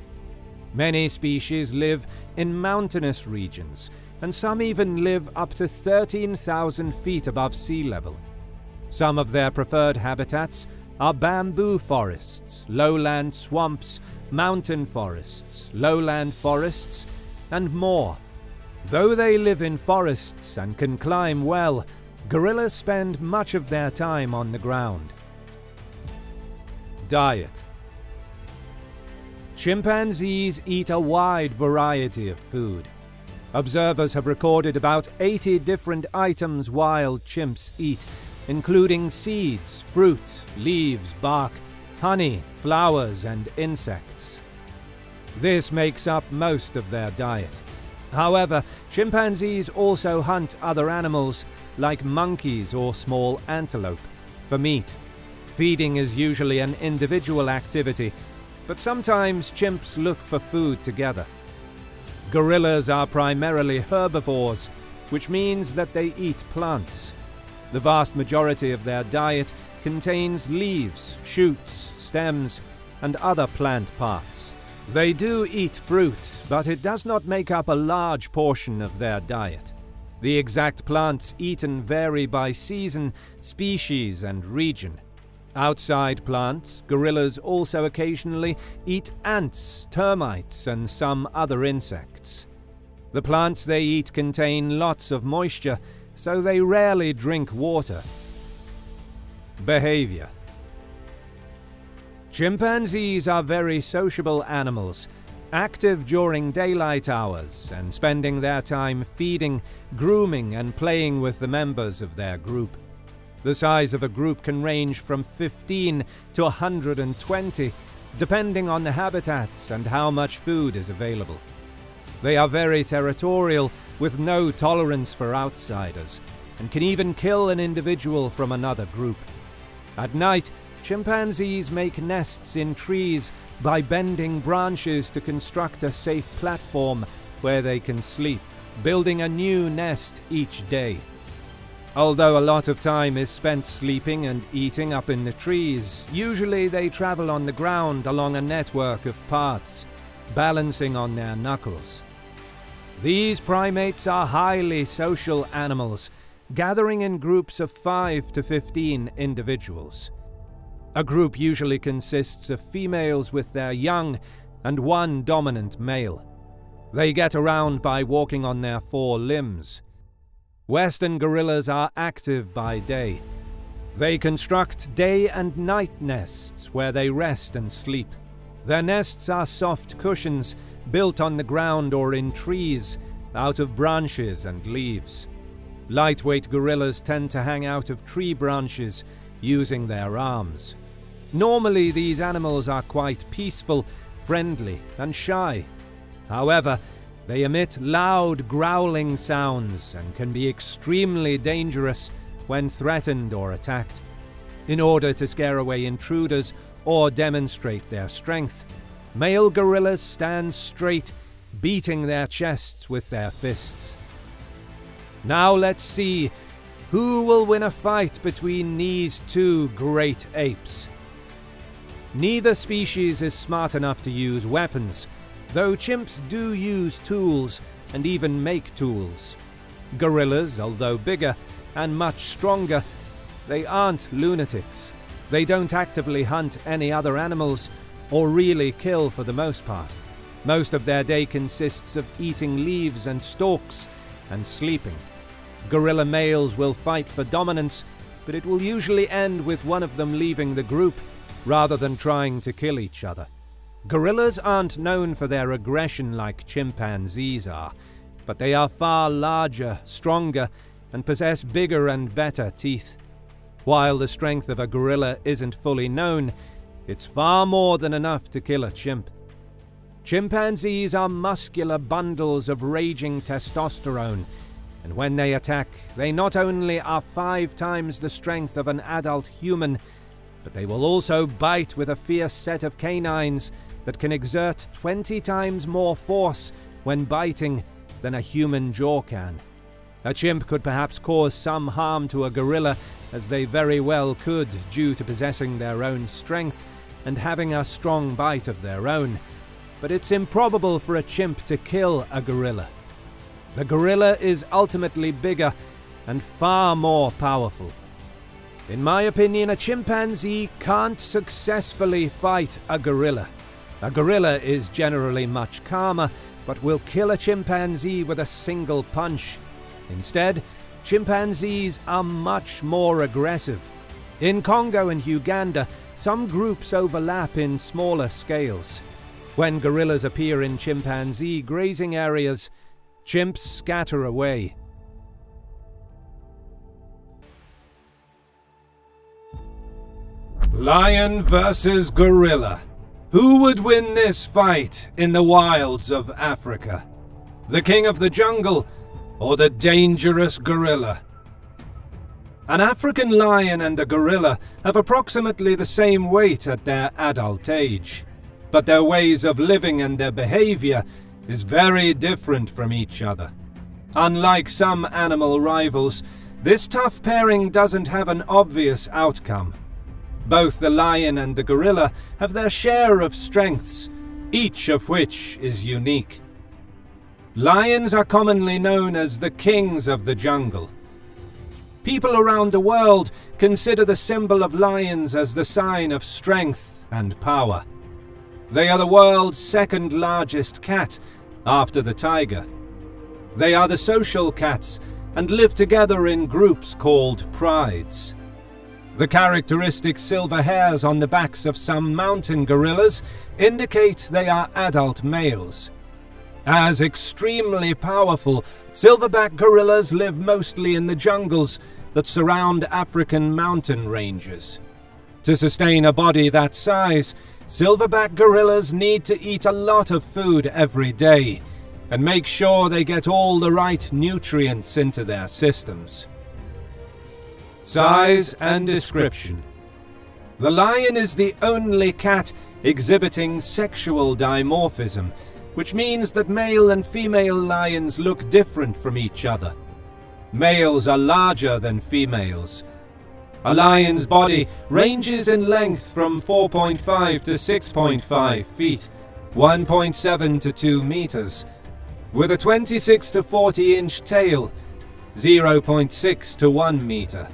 Many species live in mountainous regions, and some even live up to thirteen thousand feet above sea level. Some of their preferred habitats are bamboo forests, lowland swamps, mountain forests, lowland forests, and more. Though they live in forests and can climb well, gorillas spend much of their time on the ground. Diet. Chimpanzees eat a wide variety of food. Observers have recorded about eighty different items wild chimps eat, including seeds, fruit, leaves, bark, honey, flowers, and insects. This makes up most of their diet. However, chimpanzees also hunt other animals, like monkeys or small antelope, for meat. Feeding is usually an individual activity, but sometimes chimps look for food together. Gorillas are primarily herbivores, which means that they eat plants. The vast majority of their diet contains leaves, shoots, stems, and other plant parts. They do eat fruit, but it does not make up a large portion of their diet. The exact plants eaten vary by season, species, and region. Outside plants, gorillas also occasionally eat ants, termites, and some other insects. The plants they eat contain lots of moisture so they rarely drink water. Behavior. Chimpanzees are very sociable animals, active during daylight hours and spending their time feeding, grooming and playing with the members of their group. The size of a group can range from fifteen to one hundred twenty, depending on the habitats and how much food is available. They are very territorial, with no tolerance for outsiders, and can even kill an individual from another group. At night, chimpanzees make nests in trees by bending branches to construct a safe platform where they can sleep, building a new nest each day. Although a lot of time is spent sleeping and eating up in the trees, usually they travel on the ground along a network of paths, balancing on their knuckles. These primates are highly social animals, gathering in groups of five to fifteen individuals. A group usually consists of females with their young and one dominant male. They get around by walking on their four limbs. Western gorillas are active by day. They construct day and night nests where they rest and sleep. Their nests are soft cushions built on the ground or in trees, out of branches and leaves. Lightweight gorillas tend to hang out of tree branches using their arms. Normally, these animals are quite peaceful, friendly, and shy. However, they emit loud growling sounds and can be extremely dangerous when threatened or attacked. In order to scare away intruders or demonstrate their strength, male gorillas stand straight, beating their chests with their fists. Now let's see who will win a fight between these two great apes. Neither species is smart enough to use weapons, though chimps do use tools and even make tools. Gorillas, although bigger and much stronger, they aren't lunatics. They don't actively hunt any other animals or really kill for the most part. Most of their day consists of eating leaves and stalks and sleeping. Gorilla males will fight for dominance, but it will usually end with one of them leaving the group rather than trying to kill each other. Gorillas aren't known for their aggression like chimpanzees are, but they are far larger, stronger, and possess bigger and better teeth. While the strength of a gorilla isn't fully known, it's far more than enough to kill a chimp. Chimpanzees are muscular bundles of raging testosterone, and when they attack, they not only are five times the strength of an adult human, but they will also bite with a fierce set of canines that can exert twenty times more force when biting than a human jaw can. A chimp could perhaps cause some harm to a gorilla, as they very well could due to possessing their own strength and having a strong bite of their own, but it's improbable for a chimp to kill a gorilla. The gorilla is ultimately bigger and far more powerful. In my opinion, a chimpanzee can't successfully fight a gorilla. A gorilla is generally much calmer, but will kill a chimpanzee with a single punch. Instead, chimpanzees are much more aggressive. In Congo and Uganda, some groups overlap in smaller scales. When gorillas appear in chimpanzee grazing areas, chimps scatter away. Lion versus gorilla. Who would win this fight in the wilds of Africa? The king of the jungle or the dangerous gorilla? An African lion and a gorilla have approximately the same weight at their adult age, but their ways of living and their behavior is very different from each other. Unlike some animal rivals, this tough pairing doesn't have an obvious outcome. Both the lion and the gorilla have their share of strengths, each of which is unique. Lions are commonly known as the kings of the jungle. People around the world consider the symbol of lions as the sign of strength and power. They are the world's second largest cat, after the tiger. They are the social cats and live together in groups called prides. The characteristic silver hairs on the backs of some mountain gorillas indicate they are adult males. As extremely powerful, silverback gorillas live mostly in the jungles that surround African mountain ranges. To sustain a body that size, silverback gorillas need to eat a lot of food every day and make sure they get all the right nutrients into their systems. Size and description. The lion is the only cat exhibiting sexual dimorphism, which means that male and female lions look different from each other. Males are larger than females. A lion's body ranges in length from four point five to six point five feet, one point seven to two meters, with a twenty-six to forty inch tail, zero point six to one meter.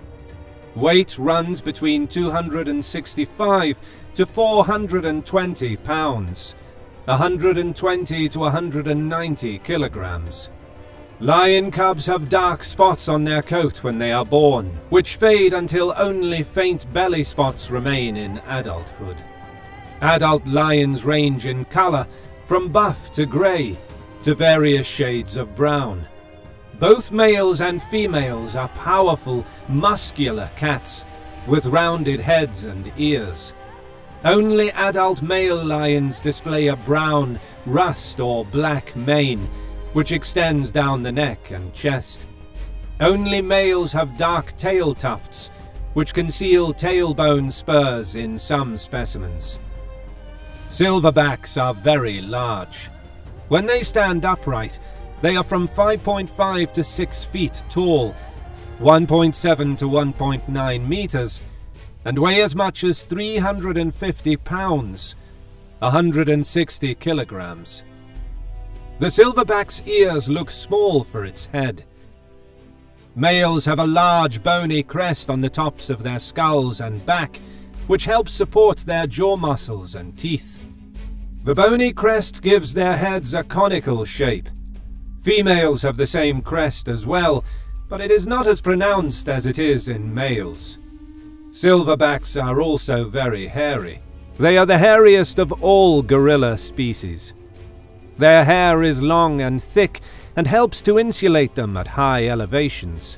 Weight runs between two hundred sixty-five to four hundred twenty pounds, one hundred twenty to one hundred ninety kilograms. Lion cubs have dark spots on their coat when they are born, which fade until only faint belly spots remain in adulthood. Adult lions range in color from buff to gray to various shades of brown. Both males and females are powerful, muscular cats with rounded heads and ears. Only adult male lions display a brown, rust or black mane, which extends down the neck and chest. Only males have dark tail tufts, which conceal tailbone spurs in some specimens. Silverbacks are very large. When they stand upright, they are from five point five to six feet tall, one point seven to one point nine meters, and weigh as much as three hundred fifty pounds, one hundred sixty kilograms. The silverback's ears look small for its head. Males have a large bony crest on the tops of their skulls and back, which helps support their jaw muscles and teeth. The bony crest gives their heads a conical shape. Females have the same crest as well, but it is not as pronounced as it is in males. Silverbacks are also very hairy. They are the hairiest of all gorilla species. Their hair is long and thick and helps to insulate them at high elevations.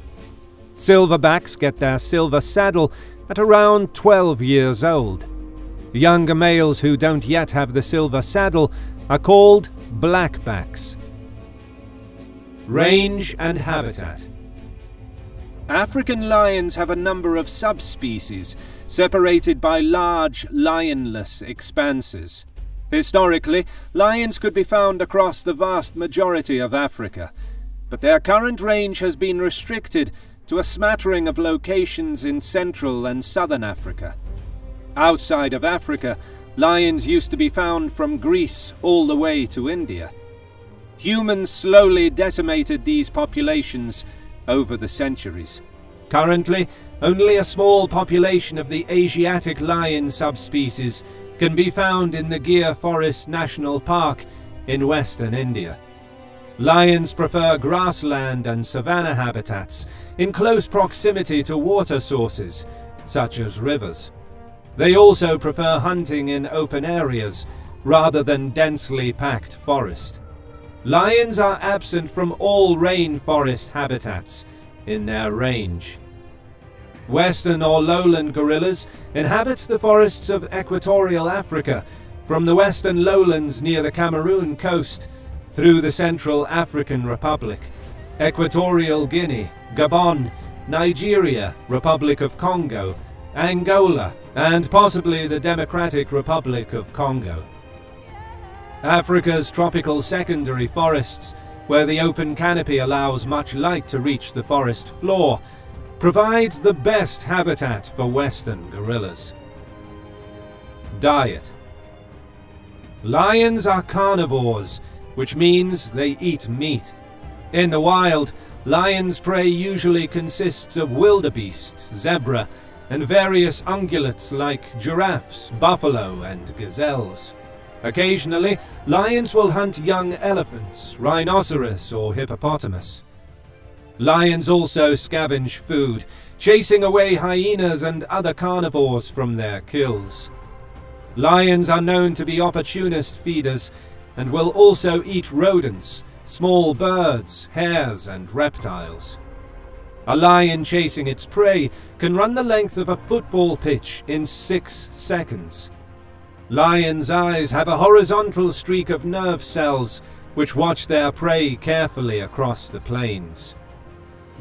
Silverbacks get their silver saddle at around twelve years old. Younger males who don't yet have the silver saddle are called blackbacks. Range and habitat. African lions have a number of subspecies separated by large lionless expanses. Historically, lions could be found across the vast majority of Africa, but their current range has been restricted to a smattering of locations in Central and Southern Africa. Outside of Africa, lions used to be found from Greece all the way to India. Humans slowly decimated these populations over the centuries. Currently, only a small population of the Asiatic lion subspecies can be found in the Gir Forest National Park in western India. Lions prefer grassland and savanna habitats in close proximity to water sources, such as rivers. They also prefer hunting in open areas rather than densely packed forest. Lions are absent from all rainforest habitats in their range. Western or lowland gorillas inhabit the forests of equatorial Africa, from the western lowlands near the Cameroon coast through the Central African Republic, Equatorial Guinea, Gabon, Nigeria, Republic of Congo, Angola, and possibly the Democratic Republic of Congo. Africa's tropical secondary forests, where the open canopy allows much light to reach the forest floor, provides the best habitat for western gorillas. Diet. Lions are carnivores, which means they eat meat. In the wild, lions' prey usually consists of wildebeest, zebra, and various ungulates like giraffes, buffalo, and gazelles. Occasionally, lions will hunt young elephants, rhinoceros, or hippopotamus. Lions also scavenge food, chasing away hyenas and other carnivores from their kills. Lions are known to be opportunist feeders and will also eat rodents, small birds, hares, and reptiles. A lion chasing its prey can run the length of a football pitch in six seconds. Lions' eyes have a horizontal streak of nerve cells which watch their prey carefully across the plains.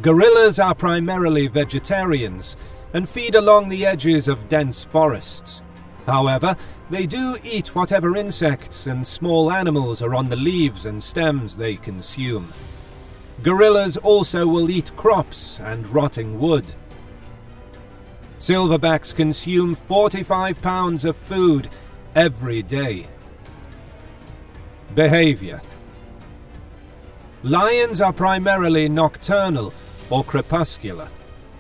Gorillas are primarily vegetarians and feed along the edges of dense forests. However, they do eat whatever insects and small animals are on the leaves and stems they consume. Gorillas also will eat crops and rotting wood. Silverbacks consume forty-five pounds of food every day. Behavior. Lions are primarily nocturnal or crepuscular.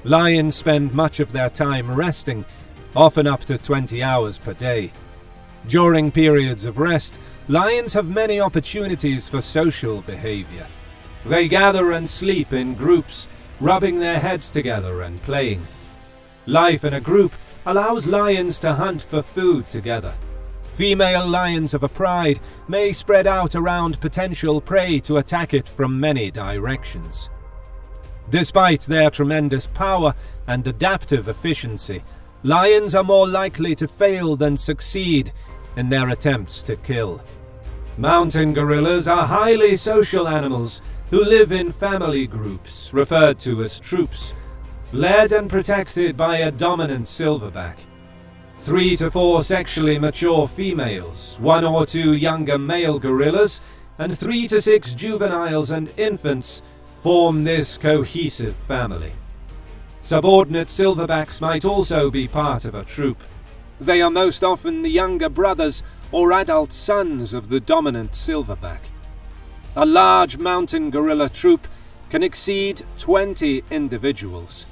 Lions spend much of their time resting, often up to twenty hours per day. During periods of rest, lions have many opportunities for social behavior. They gather and sleep in groups, rubbing their heads together and playing. Life in a group allows lions to hunt for food together. Female lions of a pride may spread out around potential prey to attack it from many directions. Despite their tremendous power and adaptive efficiency, lions are more likely to fail than succeed in their attempts to kill. Mountain gorillas are highly social animals who live in family groups, referred to as troops, led and protected by a dominant silverback. Three to four sexually mature females, one or two younger male gorillas, and three to six juveniles and infants form this cohesive family. Subordinate silverbacks might also be part of a troop. They are most often the younger brothers or adult sons of the dominant silverback. A large mountain gorilla troop can exceed twenty individuals.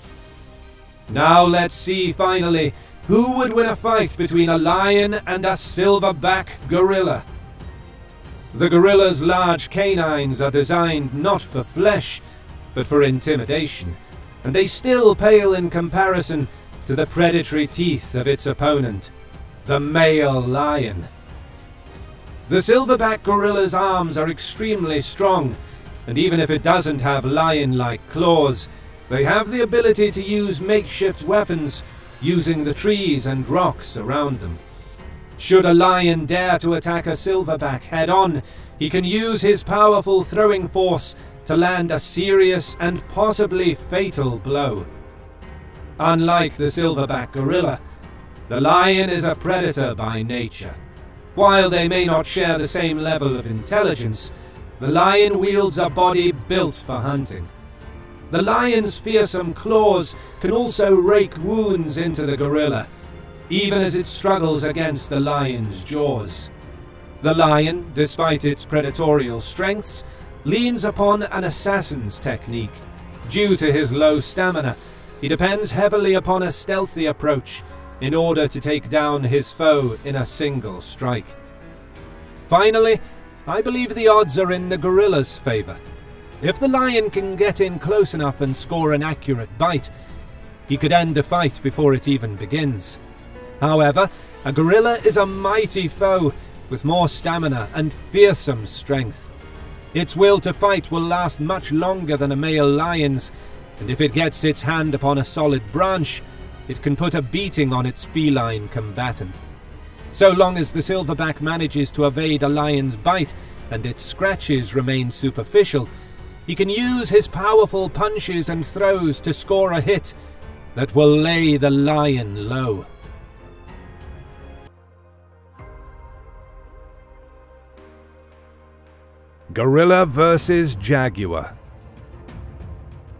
Now let's see finally who would win a fight between a lion and a silverback gorilla. The gorilla's large canines are designed not for flesh, but for intimidation, and they still pale in comparison to the predatory teeth of its opponent, the male lion. The silverback gorilla's arms are extremely strong, and even if it doesn't have lion-like claws, they have the ability to use makeshift weapons using the trees and rocks around them. Should a lion dare to attack a silverback head-on, he can use his powerful throwing force to land a serious and possibly fatal blow. Unlike the silverback gorilla, the lion is a predator by nature. While they may not share the same level of intelligence, the lion wields a body built for hunting. The lion's fearsome claws can also rake wounds into the gorilla, even as it struggles against the lion's jaws. The lion, despite its predatorial strengths, leans upon an assassin's technique. Due to his low stamina, he depends heavily upon a stealthy approach in order to take down his foe in a single strike. Finally, I believe the odds are in the gorilla's favor. If the lion can get in close enough and score an accurate bite, he could end the fight before it even begins. However, a gorilla is a mighty foe with more stamina and fearsome strength. Its will to fight will last much longer than a male lion's, and if it gets its hand upon a solid branch, it can put a beating on its feline combatant. So long as the silverback manages to evade a lion's bite and its scratches remain superficial, he can use his powerful punches and throws to score a hit that will lay the lion low. Gorilla versus Jaguar.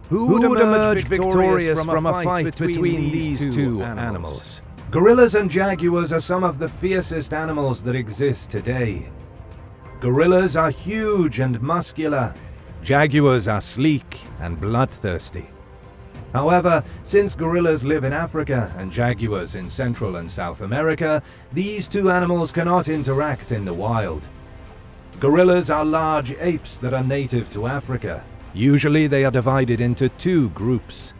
Who would, Who would emerge, emerge victorious, victorious from a fight, fight between, between these two, two animals? animals? Gorillas and jaguars are some of the fiercest animals that exist today. Gorillas are huge and muscular. Jaguars are sleek and bloodthirsty. However, since gorillas live in Africa and jaguars in Central and South America, these two animals cannot interact in the wild. Gorillas are large apes that are native to Africa. Usually they are divided into two groups.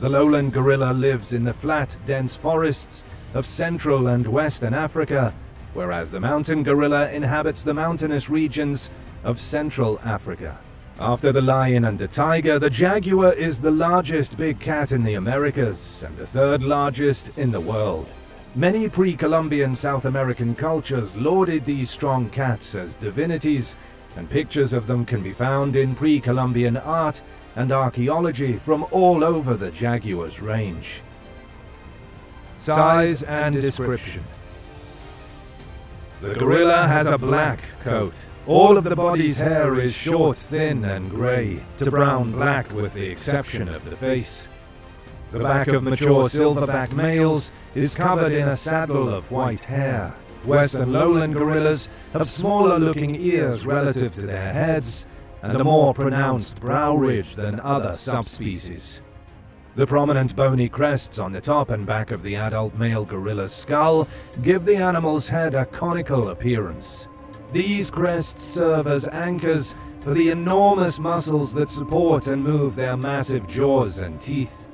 The lowland gorilla lives in the flat, dense forests of Central and Western Africa, whereas the mountain gorilla inhabits the mountainous regions of Central Africa. After the lion and the tiger, the jaguar is the largest big cat in the Americas and the third largest in the world. Many pre-Columbian South American cultures lauded these strong cats as divinities, and pictures of them can be found in pre-Columbian art and archaeology from all over the jaguar's range. Size and description. The gorilla has a black coat. All of the body's hair is short, thin, and grey, to brown-black with the exception of the face. The back of mature silverback males is covered in a saddle of white hair. Western lowland gorillas have smaller-looking ears relative to their heads, and a more pronounced brow ridge than other subspecies. The prominent bony crests on the top and back of the adult male gorilla's skull give the animal's head a conical appearance. These crests serve as anchors for the enormous muscles that support and move their massive jaws and teeth.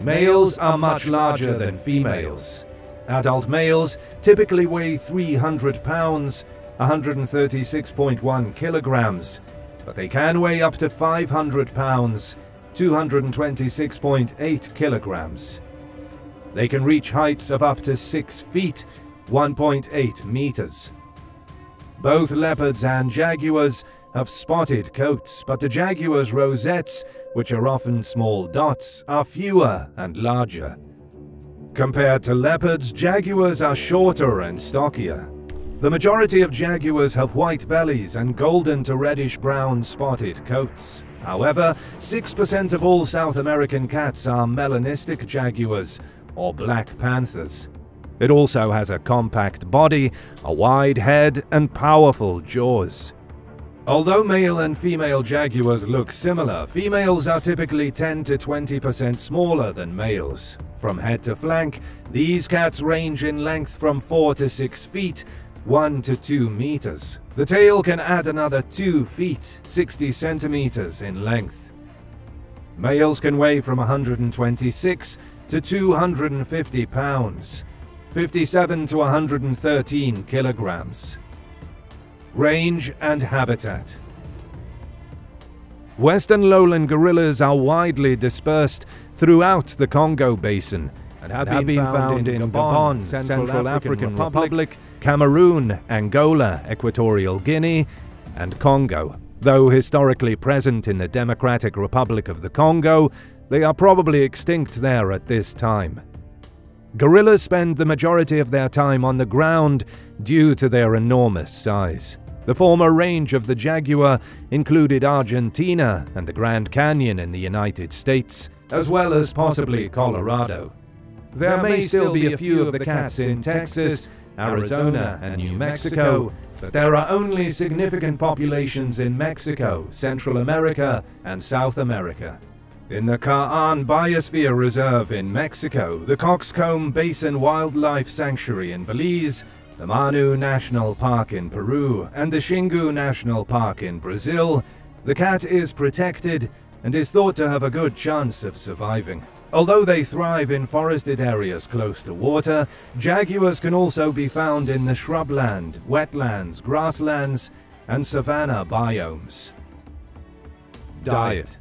Males are much larger than females. Adult males typically weigh three hundred pounds, one hundred thirty-six point one kilograms, but they can weigh up to five hundred pounds, two hundred twenty-six point eight kilograms. They can reach heights of up to six feet, one point eight meters. Both leopards and jaguars have spotted coats, but the jaguar's rosettes, which are often small dots, are fewer and larger. Compared to leopards, jaguars are shorter and stockier. The majority of jaguars have white bellies and golden to reddish-brown spotted coats. However, six percent of all South American cats are melanistic jaguars, or black panthers. It also has a compact body, a wide head, and powerful jaws. Although male and female jaguars look similar, females are typically ten to twenty percent smaller than males. From head to flank, these cats range in length from four to six feet, one to two meters. The tail can add another two feet, sixty centimeters in length. Males can weigh from one hundred twenty-six to two hundred fifty pounds, fifty-seven to one hundred thirteen kilograms. Range and habitat. Western lowland gorillas are widely dispersed throughout the Congo Basin and have, and have been, been found in Gabon, Central, Central African, African Republic, Cameroon, Angola, Equatorial Guinea, and Congo. Though historically present in the Democratic Republic of the Congo, they are probably extinct there at this time. Gorillas spend the majority of their time on the ground due to their enormous size. The former range of the jaguar included Argentina and the Grand Canyon in the United States, as well as possibly Colorado. There may still be a few of the cats in Texas, Arizona, and New Mexico, but there are only significant populations in Mexico, Central America, and South America. In the Ca'an Biosphere Reserve in Mexico, the Coxcomb Basin Wildlife Sanctuary in Belize, the Manu National Park in Peru, and the Xingu National Park in Brazil, the cat is protected and is thought to have a good chance of surviving. Although they thrive in forested areas close to water, jaguars can also be found in the shrubland, wetlands, grasslands, and savanna biomes. Diet.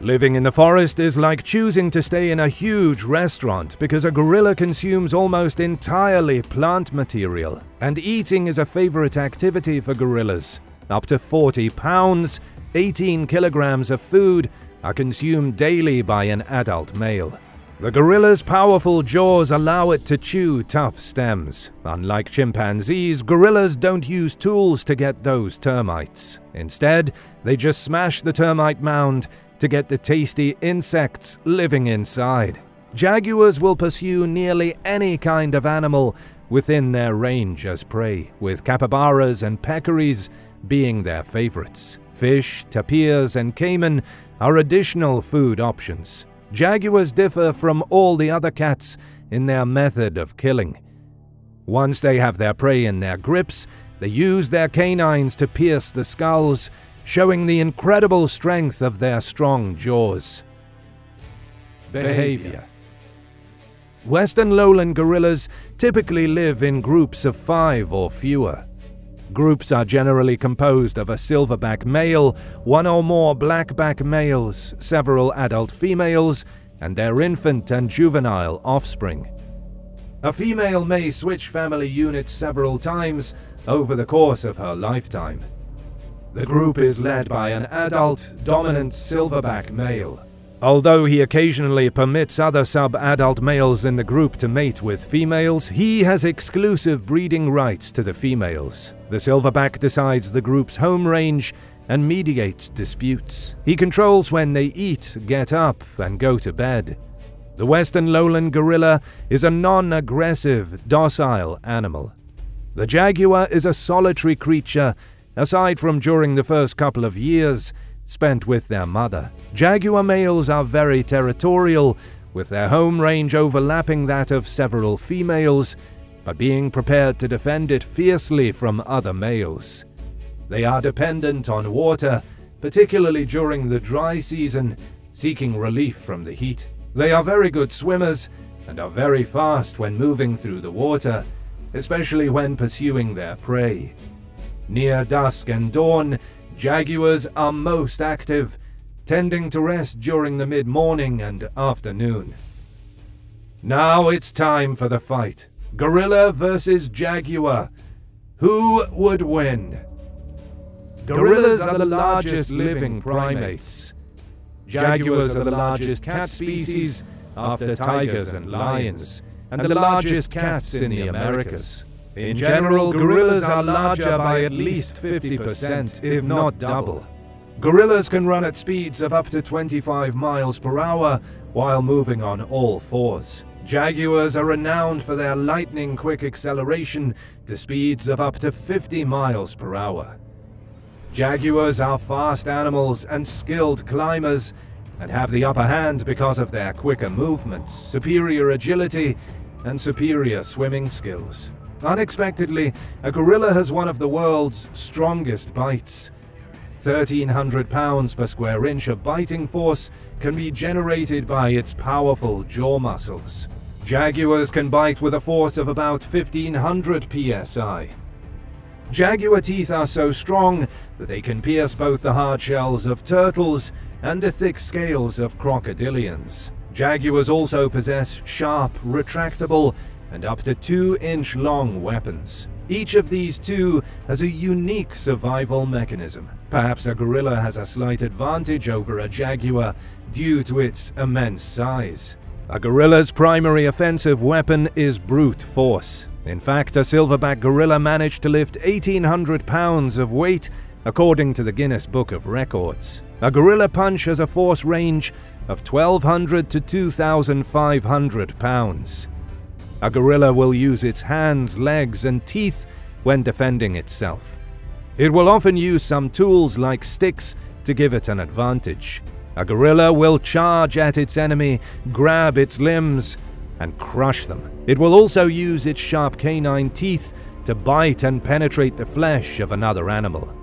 Living in the forest is like choosing to stay in a huge restaurant, because a gorilla consumes almost entirely plant material, and eating is a favorite activity for gorillas. Up to forty pounds, eighteen kilograms of food are consumed daily by an adult male. The gorilla's powerful jaws allow it to chew tough stems. Unlike chimpanzees, gorillas don't use tools to get those termites. Instead, they just smash the termite mound to get the tasty insects living inside. Jaguars will pursue nearly any kind of animal within their range as prey, with capybaras and peccaries being their favorites. Fish, tapirs, and caiman are additional food options. Jaguars differ from all the other cats in their method of killing. Once they have their prey in their grips, they use their canines to pierce the skulls showing the incredible strength of their strong jaws. Behavior. Western lowland gorillas typically live in groups of five or fewer. Groups are generally composed of a silverback male, one or more blackback males, several adult females, and their infant and juvenile offspring. A female may switch family units several times over the course of her lifetime. The group is led by an adult, dominant silverback male. Although he occasionally permits other sub-adult males in the group to mate with females, he has exclusive breeding rights to the females. The silverback decides the group's home range and mediates disputes. He controls when they eat, get up, and go to bed. The Western lowland gorilla is a non-aggressive, docile animal. The jaguar is a solitary creature, aside from during the first couple of years spent with their mother. Jaguar males are very territorial, with their home range overlapping that of several females, but being prepared to defend it fiercely from other males. They are dependent on water, particularly during the dry season, seeking relief from the heat. They are very good swimmers and are very fast when moving through the water, especially when pursuing their prey. Near dusk and dawn, jaguars are most active, tending to rest during the mid-morning and afternoon. Now it's time for the fight. Gorilla versus jaguar. Who would win? Gorillas are the largest living primates. Jaguars are the largest cat species after tigers and lions, and the largest cats in the Americas. In general, gorillas are larger by at least fifty percent, if not double. Gorillas can run at speeds of up to twenty-five miles per hour while moving on all fours. Jaguars are renowned for their lightning-quick acceleration to speeds of up to fifty miles per hour. Jaguars are fast animals and skilled climbers, and have the upper hand because of their quicker movements, superior agility, and superior swimming skills. Unexpectedly, a gorilla has one of the world's strongest bites. thirteen hundred pounds per square inch of biting force can be generated by its powerful jaw muscles. Jaguars can bite with a force of about fifteen hundred P S I. Jaguar teeth are so strong that they can pierce both the hard shells of turtles and the thick scales of crocodilians. Jaguars also possess sharp, retractable, and up to two inch long weapons. Each of these two has a unique survival mechanism. Perhaps a gorilla has a slight advantage over a jaguar due to its immense size. A gorilla's primary offensive weapon is brute force. In fact, a silverback gorilla managed to lift eighteen hundred pounds of weight, according to the Guinness Book of Records. A gorilla punch has a force range of twelve hundred to two thousand five hundred pounds. A gorilla will use its hands, legs, and teeth when defending itself. It will often use some tools like sticks to give it an advantage. A gorilla will charge at its enemy, grab its limbs, and crush them. It will also use its sharp canine teeth to bite and penetrate the flesh of another animal.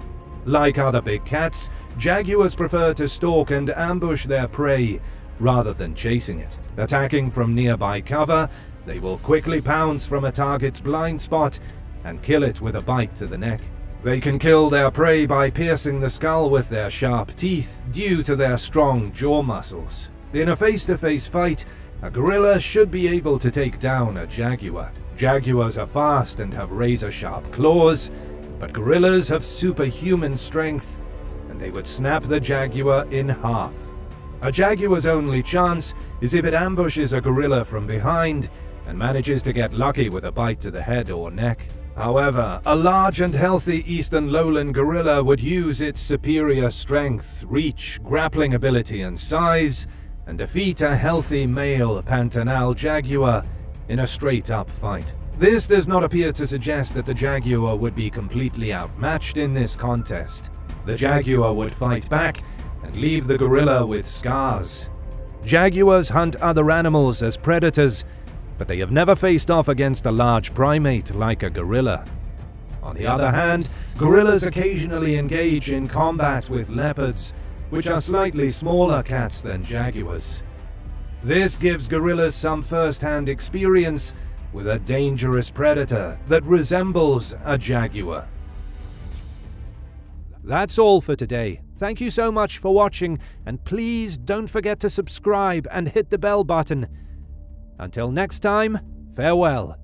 Like other big cats, jaguars prefer to stalk and ambush their prey rather than chasing it. Attacking from nearby cover, they will quickly pounce from a target's blind spot and kill it with a bite to the neck. They can kill their prey by piercing the skull with their sharp teeth due to their strong jaw muscles. In a face-to-face fight, a gorilla should be able to take down a jaguar. Jaguars are fast and have razor-sharp claws, but gorillas have superhuman strength, and they would snap the jaguar in half. A jaguar's only chance is if it ambushes a gorilla from behind and manages to get lucky with a bite to the head or neck. However, a large and healthy eastern lowland gorilla would use its superior strength, reach, grappling ability, and size, and defeat a healthy male Pantanal jaguar in a straight-up fight. This does not appear to suggest that the jaguar would be completely outmatched in this contest. The jaguar would fight back and leave the gorilla with scars. Jaguars hunt other animals as predators, but they have never faced off against a large primate like a gorilla. On the other hand, gorillas occasionally engage in combat with leopards, which are slightly smaller cats than jaguars. This gives gorillas some first-hand experience with a dangerous predator that resembles a jaguar. That's all for today. Thank you so much for watching, and please don't forget to subscribe and hit the bell button. Until next time, farewell.